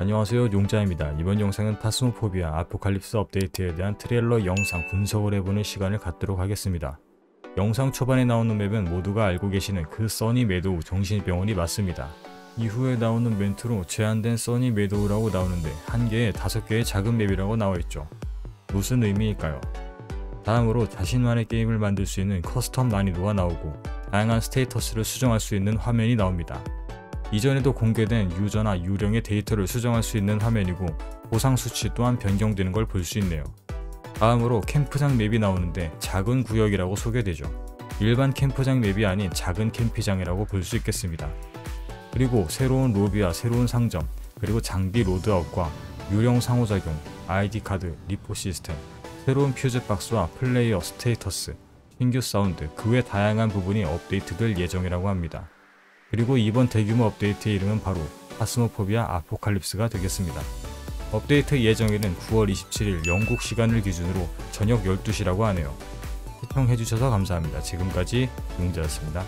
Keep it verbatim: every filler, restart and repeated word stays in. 안녕하세요, 용자입니다. 이번 영상은 파스모포비아 아포칼립스 업데이트에 대한 트레일러 영상 분석을 해보는 시간을 갖도록 하겠습니다. 영상 초반에 나오는 맵은 모두가 알고 계시는 그 써니 매도우 정신병원이 맞습니다. 이후에 나오는 멘트로 제한된 써니 매도우라고 나오는데 한 개에 다섯 개의 작은 맵이라고 나와있죠. 무슨 의미일까요? 다음으로 자신만의 게임을 만들 수 있는 커스텀 난이도가 나오고 다양한 스테이터스를 수정할 수 있는 화면이 나옵니다. 이전에도 공개된 유저나 유령의 데이터를 수정할 수 있는 화면이고 보상 수치 또한 변경되는 걸 볼 수 있네요. 다음으로 캠프장 맵이 나오는데 작은 구역이라고 소개되죠. 일반 캠프장 맵이 아닌 작은 캠피장이라고 볼 수 있겠습니다. 그리고 새로운 로비와 새로운 상점, 그리고 장비 로드아웃과 유령 상호작용, 아이디 카드, 리포 시스템, 새로운 퓨즈 박스와 플레이어 스테이터스, 신규 사운드, 그 외 다양한 부분이 업데이트될 예정이라고 합니다. 그리고 이번 대규모 업데이트의 이름은 바로 파스모포비아 아포칼립스가 되겠습니다. 업데이트 예정일은 구월 이십칠일 영국 시간을 기준으로 저녁 열두 시라고 하네요. 시청해주셔서 감사합니다. 지금까지 용자였습니다.